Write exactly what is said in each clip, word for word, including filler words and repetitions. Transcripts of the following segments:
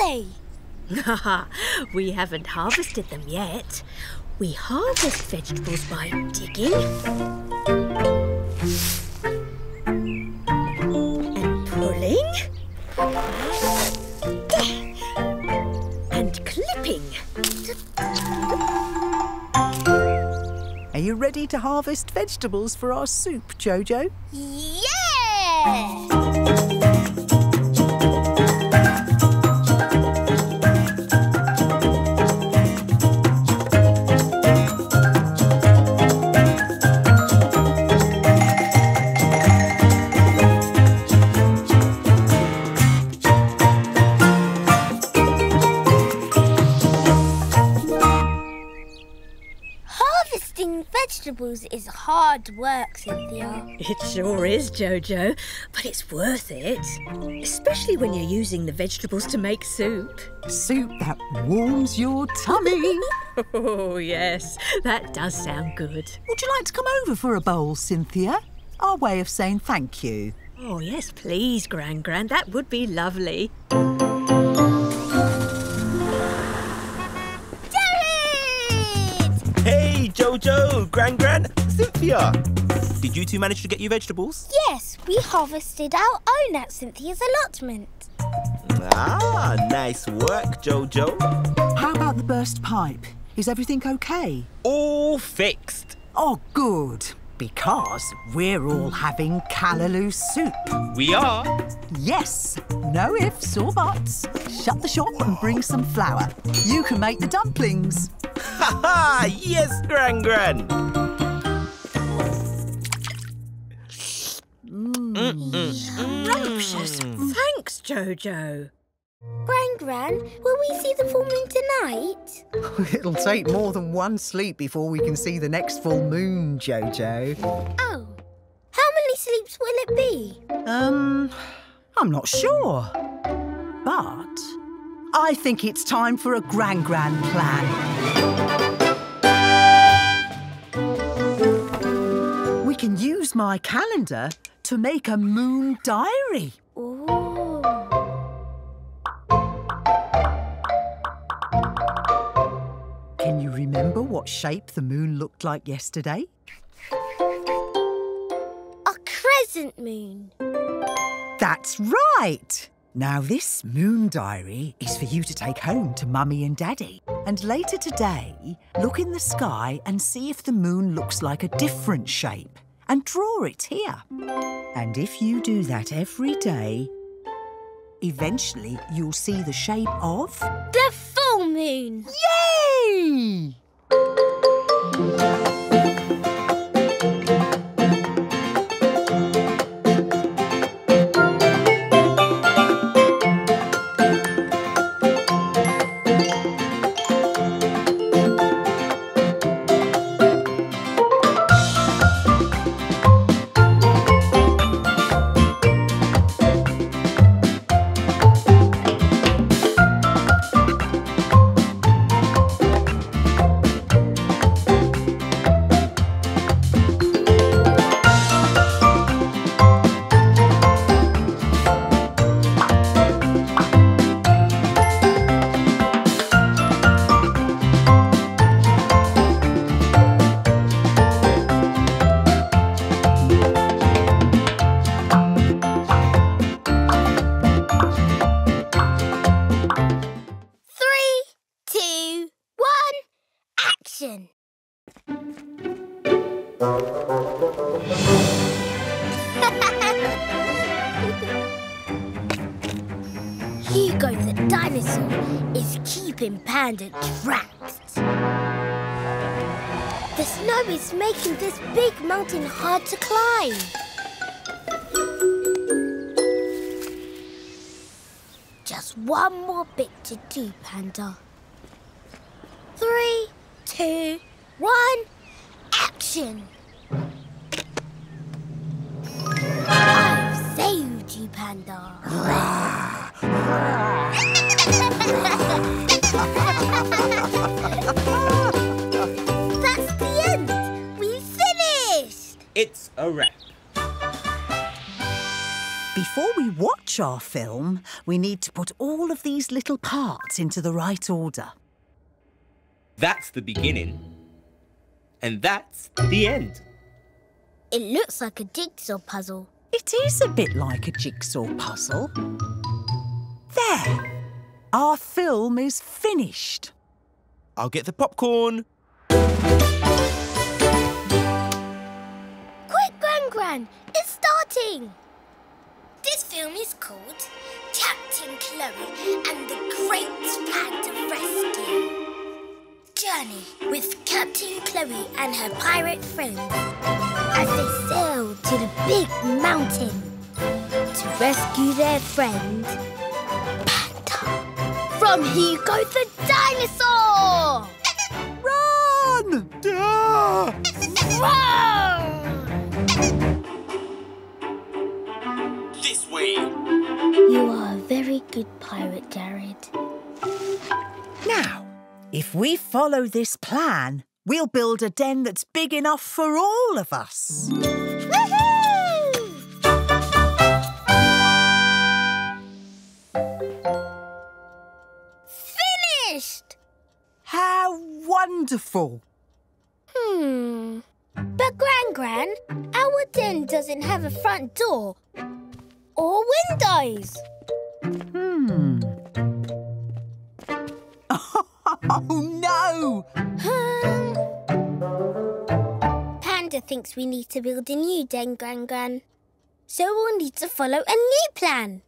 they? We haven't harvested them yet. We harvest vegetables by digging and pulling and clipping. Are you ready to harvest vegetables for our soup, JoJo? Yeah! Is hard work, Cynthia. It sure is, JoJo, but it's worth it. Especially when you're using the vegetables to make soup. Soup that warms your tummy. Oh, yes, that does sound good. Would you like to come over for a bowl, Cynthia? Our way of saying thank you. Oh, yes, please, Gran Gran. That would be lovely. JoJo, Gran Gran, Cynthia! Did you two manage to get your vegetables? Yes, we harvested our own at Cynthia's allotment. Ah, nice work, JoJo. How about the burst pipe? Is everything okay? All fixed. Oh, good. Because we're all having callaloo soup. We are? Yes. No ifs or buts. Shut the shop and bring some flour. You can make the dumplings. Ha ha! Yes, Gran Gran. Scrumptious. Thanks, JoJo. Gran Gran, will we see the full moon tonight? It'll take more than one sleep before we can see the next full moon, JoJo. Oh, how many sleeps will it be? Um, I'm not sure. But I think it's time for a Gran Gran plan. We can use my calendar to make a moon diary. Ooh. Can you remember what shape the moon looked like yesterday? A crescent moon. That's right. Now, this moon diary is for you to take home to Mummy and Daddy. And later today, look in the sky and see if the moon looks like a different shape. And draw it here. And if you do that every day, eventually you'll see the shape of... the full moon! Yay! And trapped. The snow is making this big mountain hard to climb. Just one more bit to do, Panda. Three, two, one, action! I've saved you, Panda. That's the end! We've finished! It's a wrap. Before we watch watch our film, we need to put all of these little parts into the right order. That's the beginning. And that's the end. It looks like a jigsaw puzzle. It is a bit like a jigsaw puzzle. There. Our film is finished. I'll get the popcorn. Quick, Gran Gran, it's starting. This film is called Captain Chloe and the Great Plan to Rescue. Journey with Captain Chloe and her pirate friends as they sail to the big mountain to rescue their friend, Panda, from Hugo the Dinosaur! Run! Run! This way! You are a very good pirate, Jared. Now, if we follow this plan, we'll build a den that's big enough for all of us. Woohoo! Finished! How wonderful! Hmm. But Gran Gran, our den doesn't have a front door or windows. Hmm. Oh, no! Um, Panda thinks we need to build a new den, Gran Gran. So we'll need to follow a new plan.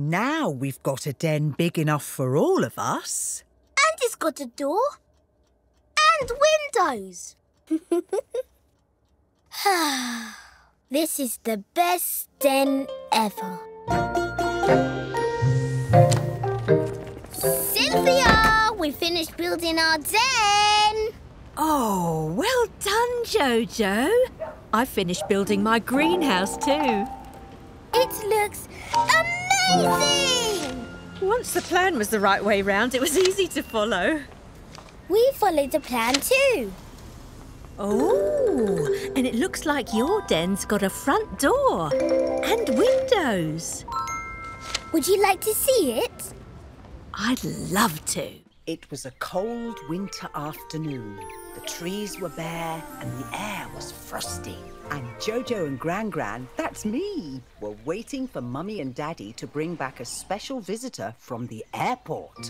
Now we've got a den big enough for all of us. And it's got a door. And windows. This is the best den ever. Cynthia, we finished building our den. Oh, well done, JoJo. I finished building my greenhouse too. It looks amazing. Amazing! Once the plan was the right way round, it was easy to follow. We followed the plan too. Oh, and it looks like your den's got a front door and windows. Would you like to see it? I'd love to. It was a cold winter afternoon. The trees were bare and the air was frosty. And JoJo and Gran Gran, that's me, were waiting for Mummy and Daddy to bring back a special visitor from the airport.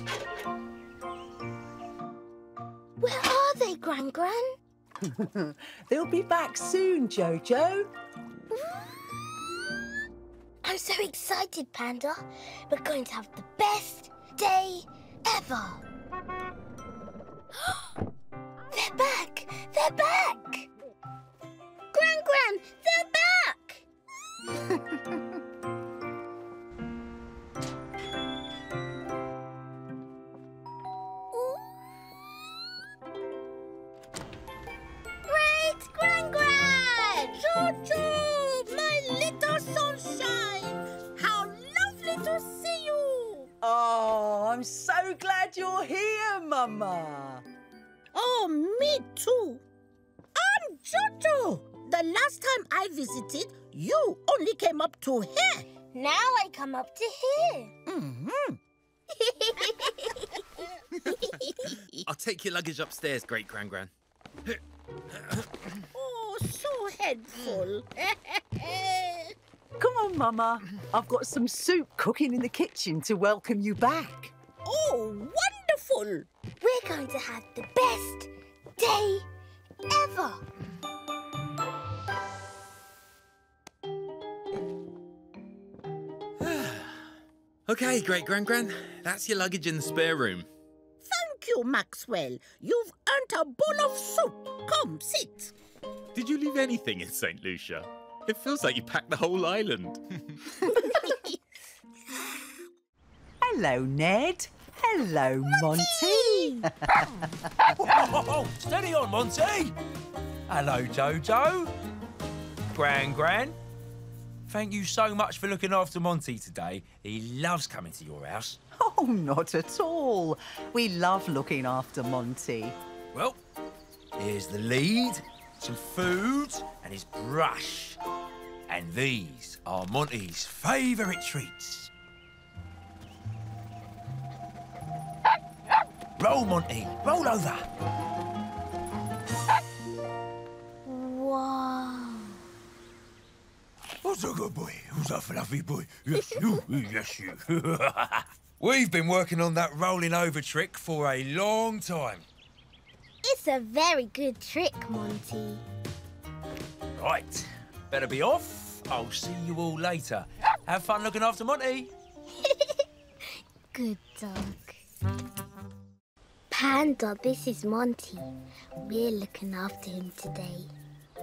Where are they, Gran Gran? They'll be back soon, JoJo. I'm so excited, Panda. We're going to have the best day ever. They're back! They're back! Gran Gran, they're back! Great, Gran Gran! Choo-choo, my little sunshine! How lovely to see you! Oh, I'm so glad you're here, Mama! Oh, me too. I'm JoJo. The last time I visited, you only came up to here. Now I come up to here. Mm-hmm. I'll take your luggage upstairs, Great Gran Gran. Oh, so helpful. Come on, Mama. I've got some soup cooking in the kitchen to welcome you back. Oh, wonderful. We're going to have the best day ever. OK, Great Gran Gran, that's your luggage in the spare room. Thank you, Maxwell. You've earned a bowl of soup. Come, sit. Did you leave anything in St Lucia? It feels like you packed the whole island. Hello, Ned. Hello, Monty. Monty. Steady on, Monty. Hello, Jojo. Gran Gran. Thank you so much for looking after Monty today. He loves coming to your house. Oh, not at all. We love looking after Monty. Well, here's the lead, some food and his brush. And these are Monty's favourite treats. Roll, Monty. Roll over. Wow. What's a good boy? Who's a fluffy boy? Yes, you. Yes, you. We've been working on that rolling over trick for a long time. It's a very good trick, Monty. Right. Better be off. I'll see you all later. Have fun looking after Monty. Good dog. Panda, this is Monty. We're looking after him today.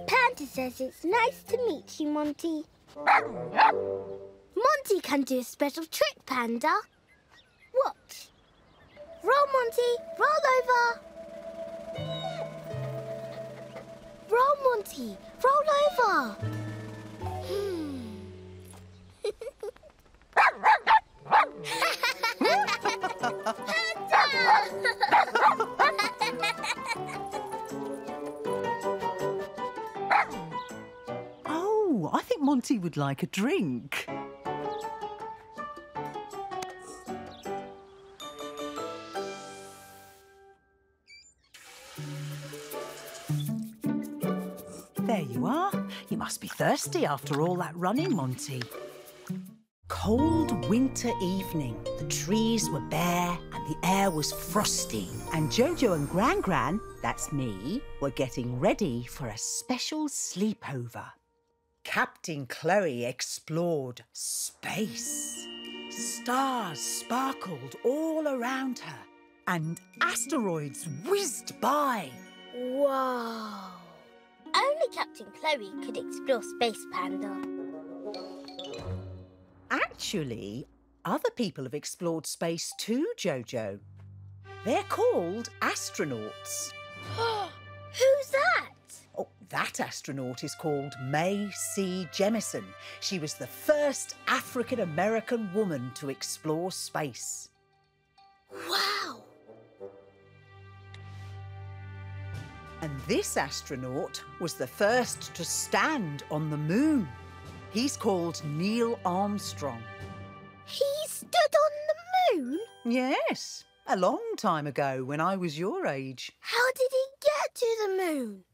Panda says it's nice to meet you, Monty. Monty can do a special trick, Panda. Watch. Roll, Monty. Roll over. Roll, Monty. Roll over. Hmm. Oh, I think Monty would like a drink. There you are. You must be thirsty after all that running, Monty. Cold winter evening. The trees were bare and the air was frosty. And Jojo and Gran Gran, that's me, were getting ready for a special sleepover. Captain Chloe explored space. Stars sparkled all around her and asteroids whizzed by. Wow! Only Captain Chloe could explore space, Panda. Actually, other people have explored space too, Jojo. They're called astronauts. Who's that? Oh, that astronaut is called Mae C. Jemison. She was the first African-American woman to explore space. Wow! And this astronaut was the first to stand on the moon. He's called Neil Armstrong. He stood on the moon? Yes, a long time ago when I was your age. How did he get to the moon?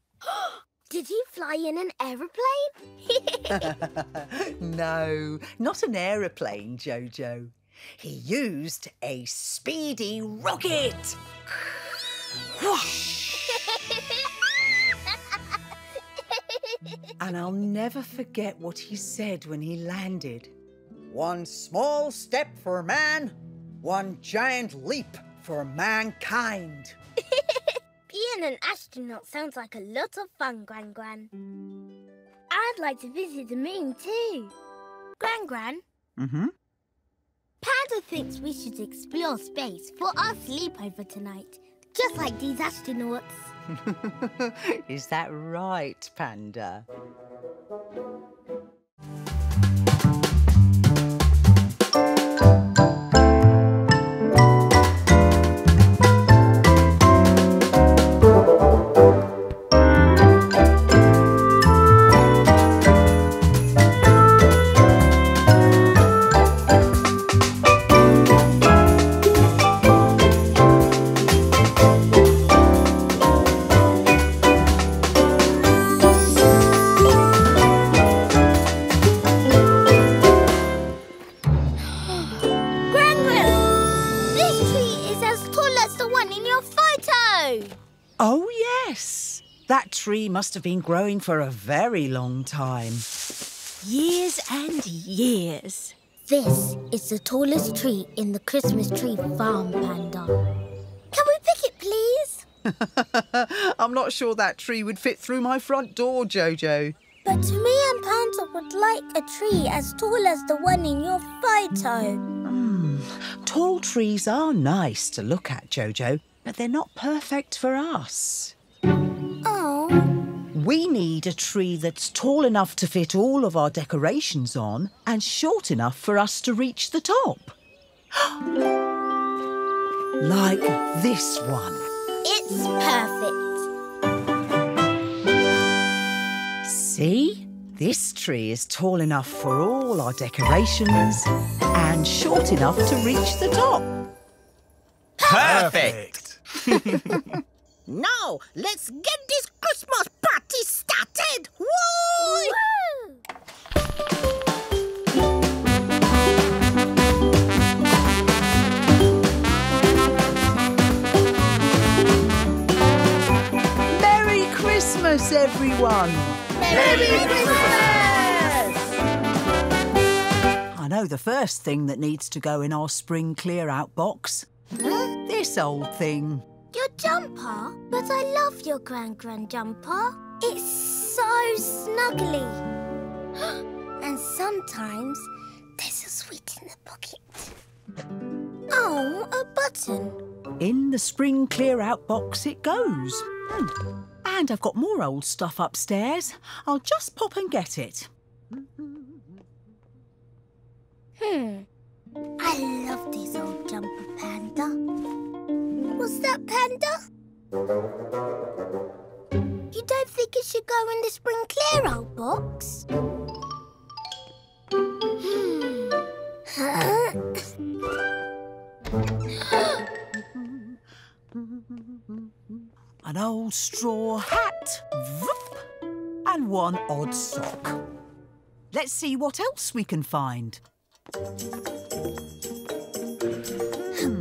Did he fly in an aeroplane? No, not an aeroplane, Jojo. He used a speedy rocket. Whoosh! And I'll never forget what he said when he landed. One small step for man, one giant leap for mankind. Being an astronaut sounds like a lot of fun, Gran Gran. I'd like to visit the moon too. Gran Gran? Mm-hmm? Panda thinks we should explore space for our sleepover tonight, just like these astronauts. Is that right, Panda? Tree must have been growing for a very long time. Years and years. This is the tallest tree in the Christmas tree farm, Panda. Can we pick it, please? I'm not sure that tree would fit through my front door, Jojo. But me and Panda would like a tree as tall as the one in your photo. Mm, Tall trees are nice to look at, JoJo, but they're not perfect for us. Oh. We need a tree that's tall enough to fit all of our decorations on and short enough for us to reach the top. Like this one. It's perfect. See? This tree is tall enough for all our decorations and short enough to reach the top. Perfect! Now, let's get this Christmas party started! Woo! Woo! Merry Christmas, everyone! Merry Christmas! I know the first thing that needs to go in our spring clear-out box. Huh? This old thing. Your jumper? But I love your Gran Gran jumper. It's so snuggly. And sometimes there's a sweet in the pocket. Oh, a button. In the spring clear-out box it goes. And I've got more old stuff upstairs. I'll just pop and get it. Hmm. I love this old jumper, Panda. What's that, Panda? You don't think it should go in the spring clear-out box? Hmm. Huh? An old straw hat, and one odd sock. Let's see what else we can find. um. Hmm.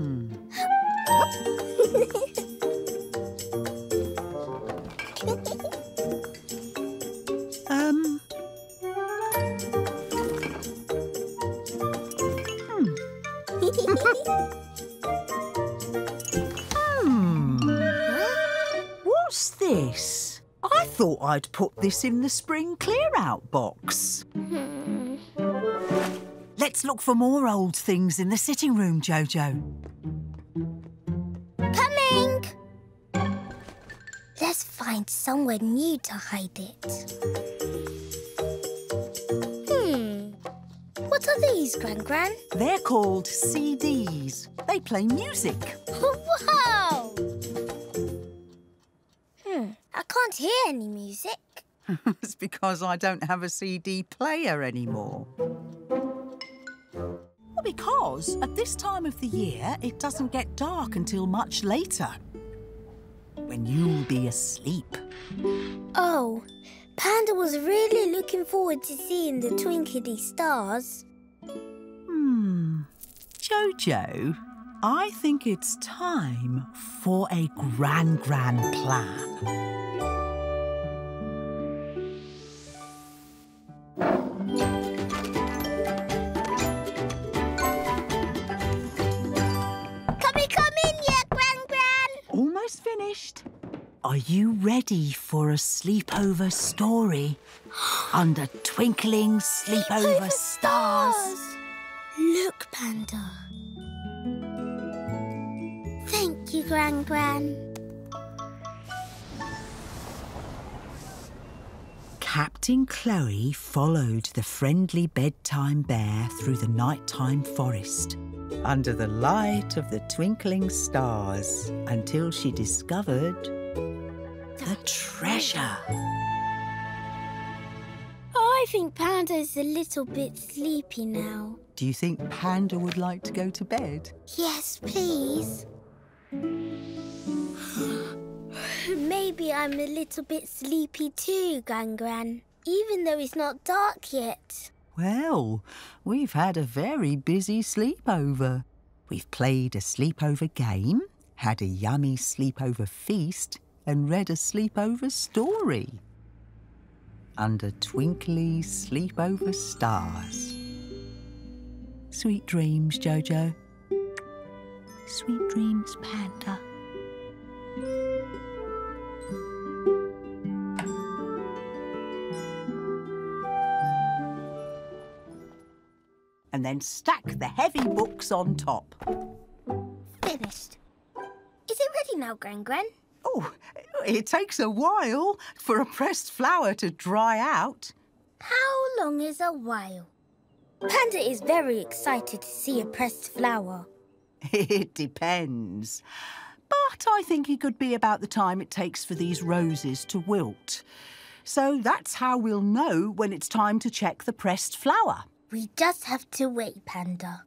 hmm. What's this? I thought I'd put this in the spring clear-out box. Hmm. Let's look for more old things in the sitting room, JoJo. Let's find somewhere new to hide it. Hmm. What are these, Gran Gran? They're called C Ds. They play music. Wow! Hmm. I can't hear any music. It's because I don't have a C D player anymore. Well, because at this time of the year, it doesn't get dark until much later, when you'll be asleep. Oh, Panda was really looking forward to seeing the twinkly stars. Hmm. JoJo, I think it's time for a Gran Gran plan. Finished. Are you ready for a sleepover story? Under twinkling sleepover, sleepover stars. stars. Look, Panda. Thank you, Gran Gran. Captain Chloe followed the friendly bedtime bear through the nighttime forest, under the light of the twinkling stars, until she discovered the treasure. Oh, I think Panda's a little bit sleepy now. Do you think Panda would like to go to bed? Yes, please. Maybe I'm a little bit sleepy too, Gran Gran, even though it's not dark yet. Well, we've had a very busy sleepover. We've played a sleepover game, had a yummy sleepover feast, and read a sleepover story. Under twinkly sleepover stars. Sweet dreams, JoJo. Sweet dreams, Panda. And then stack the heavy books on top. Finished. Is it ready now, Gran Gran? Oh, it takes a while for a pressed flower to dry out. How long is a while? Panda is very excited to see a pressed flower. It depends. But I think it could be about the time it takes for these roses to wilt. So that's how we'll know when it's time to check the pressed flower. We just have to wait, Panda.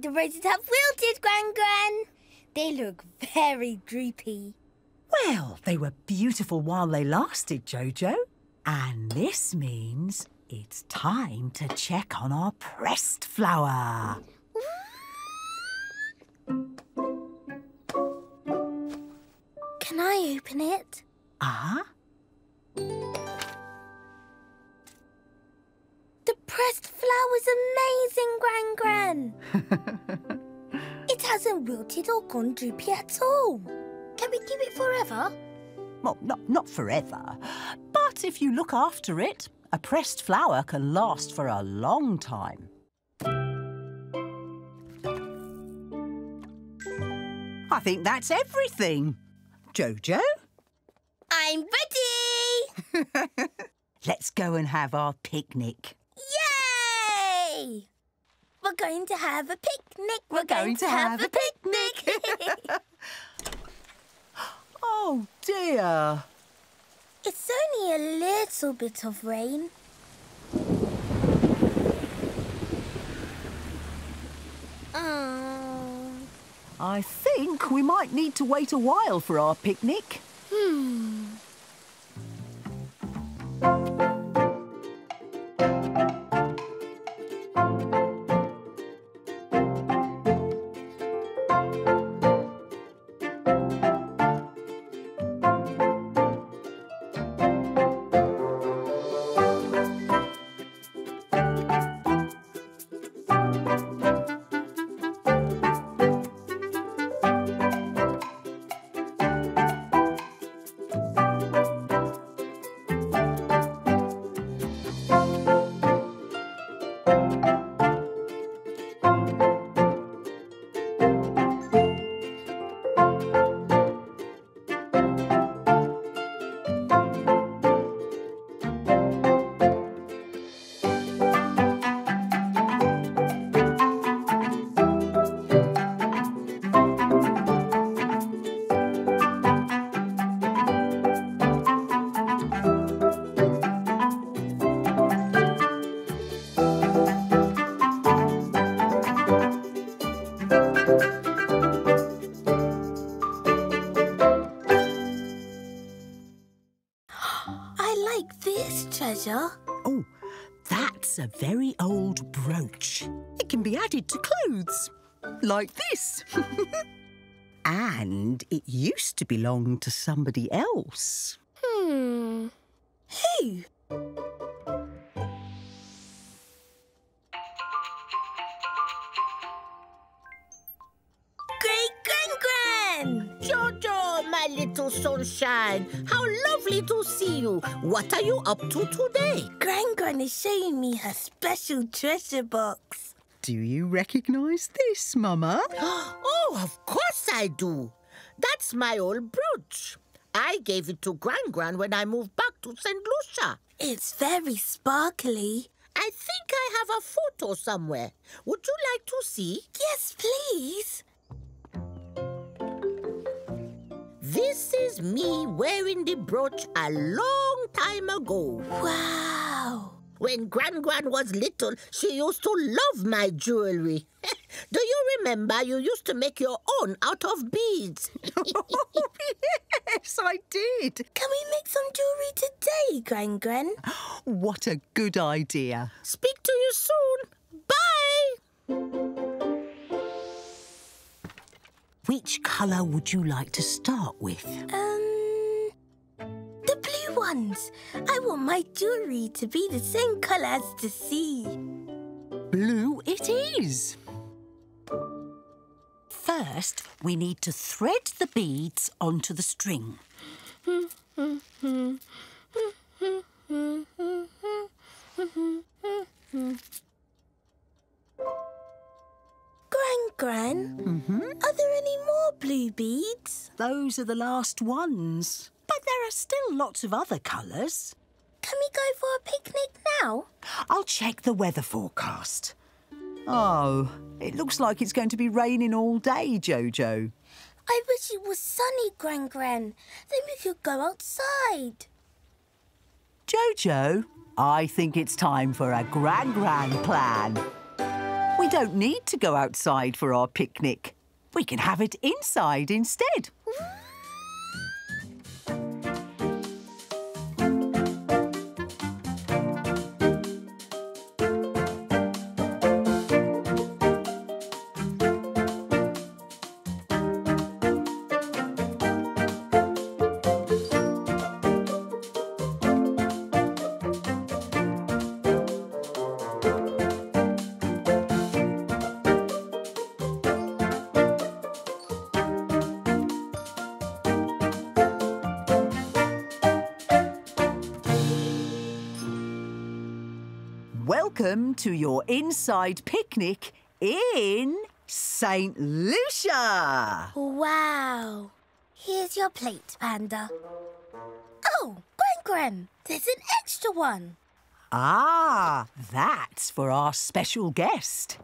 The roses have wilted, Gran Gran. They look very droopy. Well, they were beautiful while they lasted, JoJo. And this means it's time to check on our pressed flower. Can I open it? Ah? The pressed flower's amazing, Gran Gran. It hasn't wilted or gone droopy at all. Can we keep it forever? Well, not, not forever. But if you look after it, a pressed flower can last for a long time. I think that's everything. JoJo? I'm ready! Let's go and have our picnic. Yay! We're going to have a picnic. We're, We're going, going to, to have, have a picnic. picnic. Oh, dear. It's only a little bit of rain. Oh. I think we might need to wait a while for our picnic. Hmm. Oh, that's a very old brooch. It can be added to clothes, like this. And it used to belong to somebody else. Hmm. Who? Great Gran Gran! JoJo, my little sunshine, how lovely to see you. What are you up to today? Gran Gran is showing me her special treasure box. Do you recognise this, Mama? Oh, of course I do. That's my old brooch. I gave it to Gran Gran when I moved back to Saint Lucia. It's very sparkly. I think I have a photo somewhere. Would you like to see? Yes, please. This is me wearing the brooch a long time ago. Wow! When Gran Gran was little, she used to love my jewellery. Do you remember you used to make your own out of beads? Oh, yes, I did. Can we make some jewellery today, Gran Gran? What a good idea. Speak to you soon. Bye! Which colour would you like to start with? Um, the blue ones. I want my jewellery to be the same colour as the sea. Blue it is. First, we need to thread the beads onto the string. Gran Gran, mm-hmm. Are there any more blue beads? Those are the last ones. But there are still lots of other colours. Can we go for a picnic now? I'll check the weather forecast. Oh, it looks like it's going to be raining all day, Jojo. I wish it was sunny, Gran Gran. Then we could go outside. Jojo, I think it's time for a Gran Gran plan. We don't need to go outside for our picnic. We can have it inside instead. Welcome to your inside picnic in Saint Lucia. Wow. Here's your plate, Panda. Oh, Gran Gran, there's an extra one. Ah, that's for our special guest.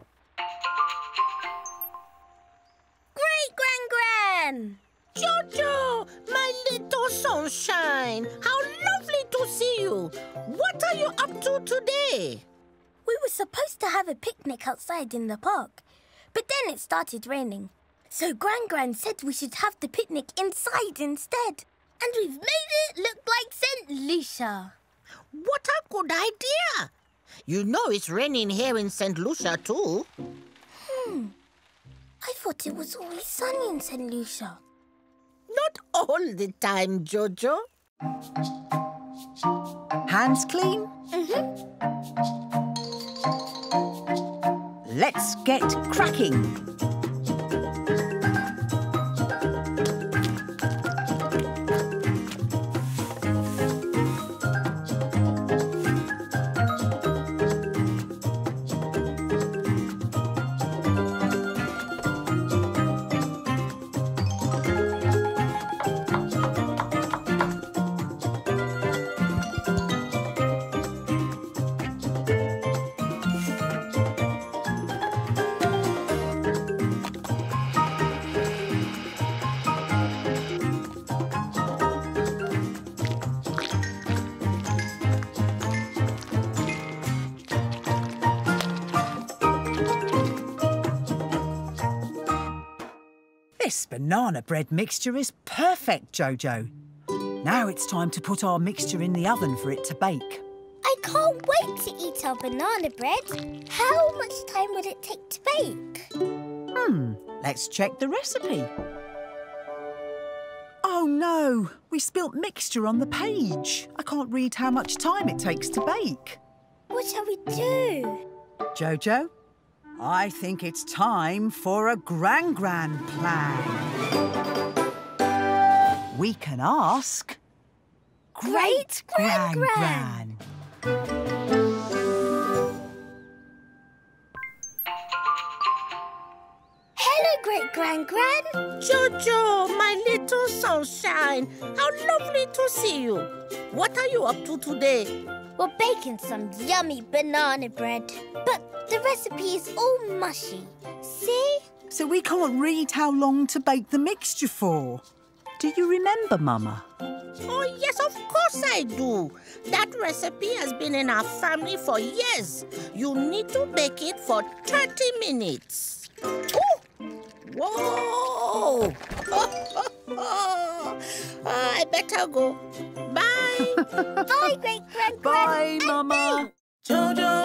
Great, Gran Gran! Jojo, my little sunshine, how lovely to see you. What are you up to today? We were supposed to have a picnic outside in the park, but then it started raining. So Gran Gran said we should have the picnic inside instead. And we've made it look like Saint Lucia. What a good idea! You know it's raining here in Saint Lucia too. Hmm. I thought it was always sunny in Saint Lucia. Not all the time, Jojo. Hands clean? Mm-hmm. Let's get cracking. This banana bread mixture is perfect, Jojo. Now it's time to put our mixture in the oven for it to bake. I can't wait to eat our banana bread. How much time would it take to bake? Hmm, let's check the recipe. Oh no, we spilt mixture on the page. I can't read how much time it takes to bake. What shall we do? Jojo? I think it's time for a Gran Gran plan. We can ask... Great Gran Gran! Hello, Great Gran Gran! Jojo, my little sunshine, how lovely to see you. What are you up to today? We're baking some yummy banana bread, but the recipe is all mushy, see? So we can't read how long to bake the mixture for. Do you remember, Mama? Oh, yes, of course I do. That recipe has been in our family for years. You need to bake it for thirty minutes. Ooh. Whoa! I better go. Bye. Bye, Great Grandpa. Bye, Mama. JoJo.